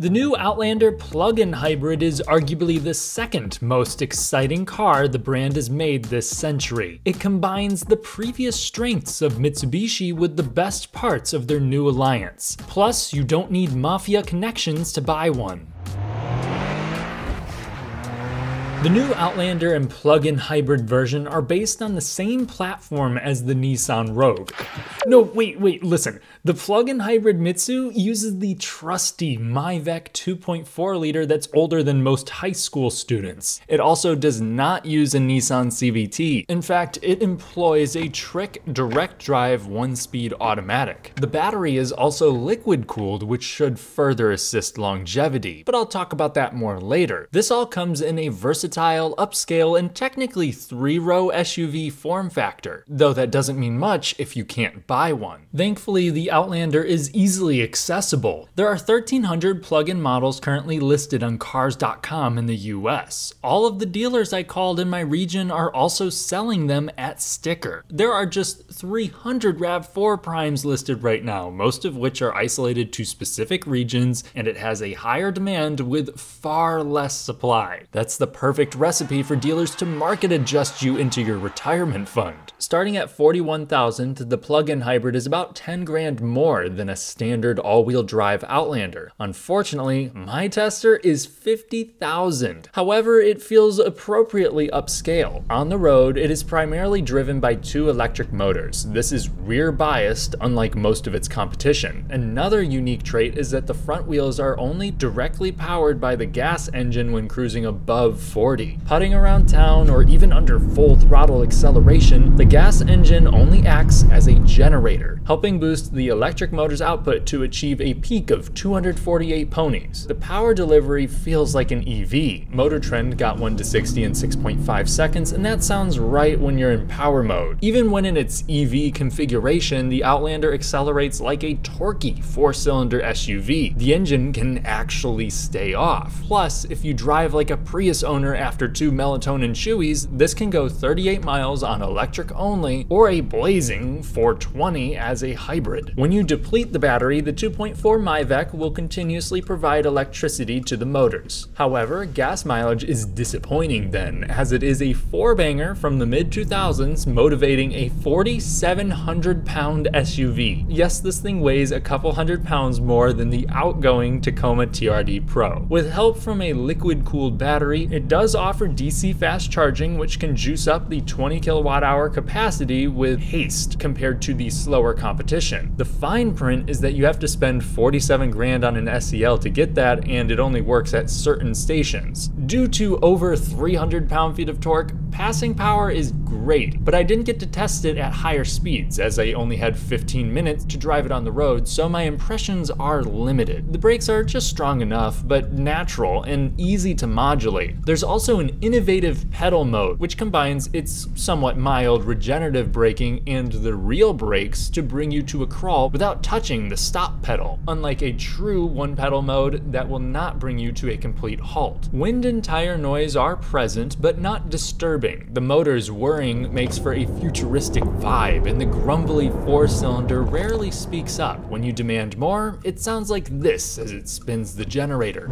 The new Outlander plug-in hybrid is arguably the second most exciting car the brand has made this century. It combines the previous strengths of Mitsubishi with the best parts of their new alliance. Plus, you don't need mafia connections to buy one. The new Outlander and plug-in hybrid version are based on the same platform as the Nissan Rogue. No, wait, listen. The plug-in hybrid Mitsu uses the trusty MIVEC 2.4 liter that's older than most high school students. It also does not use a Nissan CVT. In fact, it employs a Trick direct drive 1-speed automatic. The battery is also liquid cooled, which should further assist longevity, but I'll talk about that more later. This all comes in a versatile, upscale, and technically 3-row SUV form factor, though that doesn't mean much if you can't buy one. Thankfully, the Outlander is easily accessible. There are 1,300 plug-in models currently listed on cars.com in the US. All of the dealers I called in my region are also selling them at sticker. There are just 300 RAV4 Primes listed right now, most of which are isolated to specific regions, and it has a higher demand with far less supply. That's the perfect recipe for dealers to market adjust you into your retirement fund. Starting at $41,000, the plug-in hybrid is about 10 grand more than a standard all-wheel drive Outlander. Unfortunately, my tester is $50,000. However, it feels appropriately upscale. On the road, it is primarily driven by 2 electric motors. This is rear-biased, unlike most of its competition. Another unique trait is that the front wheels are only directly powered by the gas engine when cruising above 40. Putting around town or even under full throttle acceleration, the gas engine only acts as a generator, helping boost the electric motor's output to achieve a peak of 248 ponies. The power delivery feels like an EV. Motor Trend got 1 to 60 in 6.5 seconds, and that sounds right when you're in power mode. Even when in its EV configuration, the Outlander accelerates like a torquey 4-cylinder SUV. The engine can actually stay off. Plus, if you drive like a Prius owner after 2 melatonin chewies, this can go 38 miles on electric only, or a blazing 420 as a hybrid. When you deplete the battery, the 2.4 MIVEC will continuously provide electricity to the motors. However, gas mileage is disappointing then, as it is a 4-banger from the mid-2000s motivating a 4,700-pound SUV. Yes, this thing weighs a couple hundred pounds more than the outgoing Tacoma TRD Pro. With help from a liquid-cooled battery, it does offer DC fast charging, which can juice up the 20 kilowatt-hour capacity with haste compared to the slower competition. The fine print is that you have to spend 47 grand on an SEL to get that, and it only works at certain stations. Due to over 300 pound-feet of torque, passing power is great, but I didn't get to test it at higher speeds as I only had 15 minutes to drive it on the road, so my impressions are limited. The brakes are just strong enough, but natural and easy to modulate. There's also an innovative pedal mode, which combines its somewhat mild regenerative braking and the real brakes to bring you to a crawl without touching the stop pedal, unlike a true one-pedal mode that will not bring you to a complete halt. Wind and tire noise are present, but not disturbing. The motor's whirring makes for a futuristic vibe, and the grumbly 4-cylinder rarely speaks up. When you demand more, it sounds like this as it spins the generator.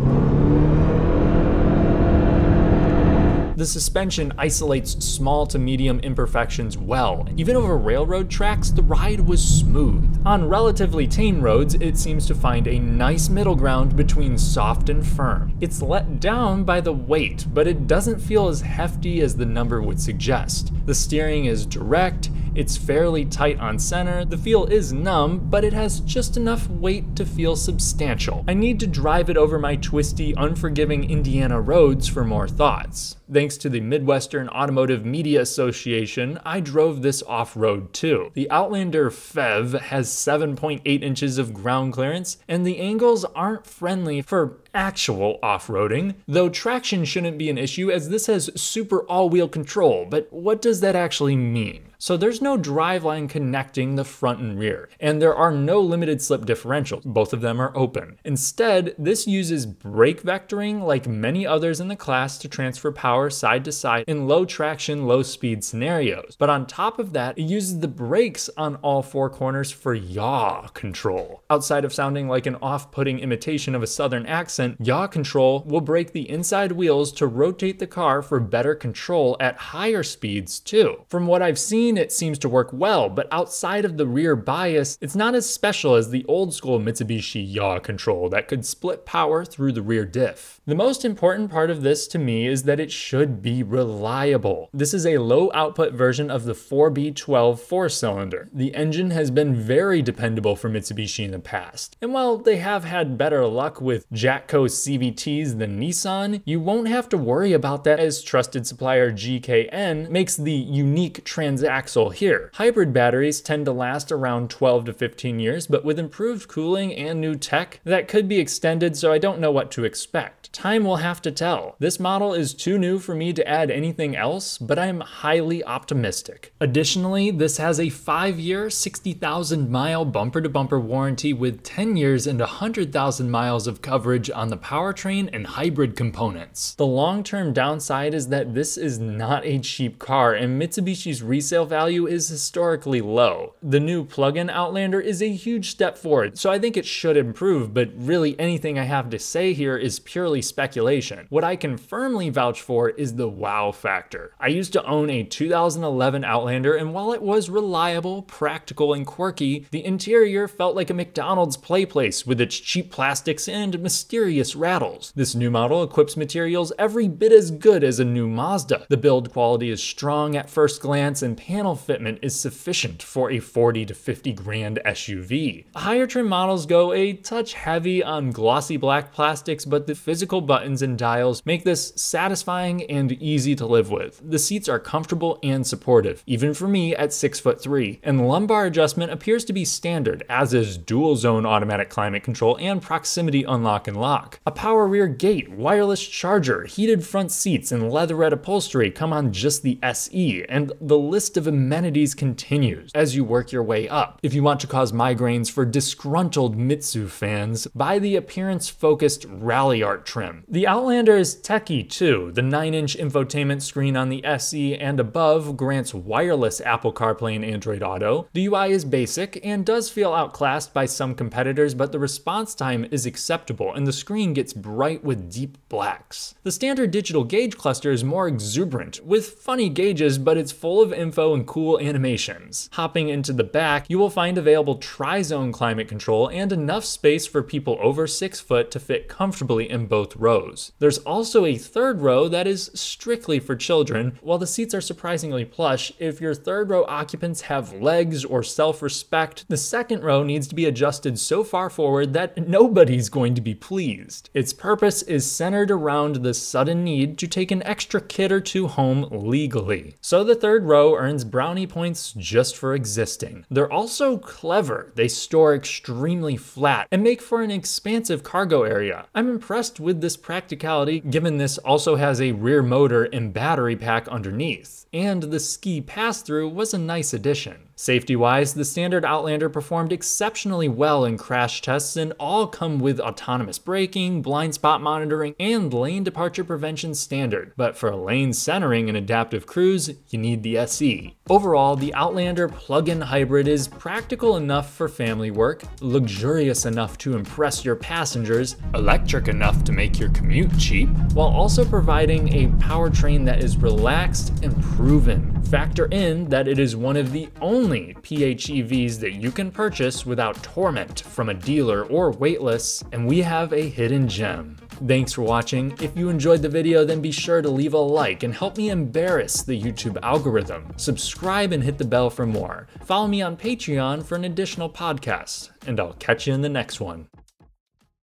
The suspension isolates small to medium imperfections well. Even over railroad tracks, the ride was smooth. On relatively tame roads, it seems to find a nice middle ground between soft and firm. It's let down by the weight, but it doesn't feel as hefty as the number would suggest. The steering is direct, it's fairly tight on center, the feel is numb, but it has just enough weight to feel substantial. I need to drive it over my twisty, unforgiving Indiana roads for more thoughts. Thanks to the Midwestern Automotive Media Association, I drove this off-road too. The Outlander PHEV has 7.8 inches of ground clearance, and the angles aren't friendly for actual off-roading, though traction shouldn't be an issue as this has super all-wheel control, but what does that actually mean? So there's no driveline connecting the front and rear, and there are no limited slip differentials. Both of them are open. Instead, this uses brake vectoring like many others in the class to transfer power side to side in low traction, low speed scenarios. But on top of that, it uses the brakes on all four corners for yaw control. Outside of sounding like an off-putting imitation of a southern accent, yaw control will brake the inside wheels to rotate the car for better control at higher speeds too. From what I've seen, it seems to work well, but outside of the rear bias, it's not as special as the old school Mitsubishi yaw control that could split power through the rear diff. The most important part of this to me is that it should be reliable. This is a low output version of the 4B12 four-cylinder. The engine has been very dependable for Mitsubishi in the past, and while they have had better luck with Jatco CVTs than Nissan, you won't have to worry about that as trusted supplier GKN makes the unique transaxle here. Hybrid batteries tend to last around 12 to 15 years, but with improved cooling and new tech, that could be extended, so I don't know what to expect. Time will have to tell. This model is too new for me to add anything else, but I'm highly optimistic. Additionally, this has a 5-year, 60,000 mile bumper-to-bumper warranty with 10 years and 100,000 miles of coverage on the powertrain and hybrid components. The long-term downside is that this is not a cheap car, and Mitsubishi's resale value is historically low. The new plug-in Outlander is a huge step forward, so I think it should improve, but really anything I have to say here is purely speculation. What I can firmly vouch for is the wow factor. I used to own a 2011 Outlander, and while it was reliable, practical, and quirky, the interior felt like a McDonald's play place with its cheap plastics and mysterious rattles. This new model equips materials every bit as good as a new Mazda. The build quality is strong at first glance, and panel fitment is sufficient for a 40 to 50 grand SUV. Higher trim models go a touch heavy on glossy black plastics, but the physical buttons and dials make this satisfying and easy to live with. The seats are comfortable and supportive, even for me at 6'3", and lumbar adjustment appears to be standard, as is dual zone automatic climate control and proximity unlock and lock. A power rear gate, wireless charger, heated front seats, and leatherette upholstery come on just the SE, and the list of amenities continues as you work your way up. If you want to cause migraines for disgruntled Mitsu fans, buy the appearance-focused Rally Art trim. The Outlander is techie too. The 9-inch infotainment screen on the SE and above grants wireless Apple CarPlay and Android Auto. The UI is basic and does feel outclassed by some competitors, but the response time is acceptable and the screen gets bright with deep blacks. The standard digital gauge cluster is more exuberant, with funny gauges, but it's full of info and cool animations. Hopping into the back, you will find available tri-zone climate control and enough space for people over 6 foot to fit comfortably in both rows. There's also a third row that is strictly for children. While the seats are surprisingly plush, if your third row occupants have legs or self-respect, the second row needs to be adjusted so far forward that nobody's going to be pleased. Its purpose is centered around the sudden need to take an extra kid or two home legally. So the third row earns brownie points just for existing. They're also clever. They store extremely flat and make for an expansive cargo area. I'm impressed with this practicality, given this also has a rear motor and battery pack underneath. And the ski pass-through was a nice addition. Safety-wise, the standard Outlander performed exceptionally well in crash tests and all come with autonomous braking, blind spot monitoring, and lane departure prevention standard. But for lane centering and adaptive cruise, you need the SE. Overall, the Outlander plug-in hybrid is practical enough for family work, luxurious enough to impress your passengers, electric enough to make your commute cheap, while also providing a powertrain that is relaxed and proven. Factor in that it is one of the only PHEVs that you can purchase without torment from a dealer or waitlist, and we have a hidden gem. Thanks for watching. If you enjoyed the video, then be sure to leave a like and help me embarrass the YouTube algorithm. Subscribe and hit the bell for more. Follow me on Patreon for an additional podcast, and I'll catch you in the next one.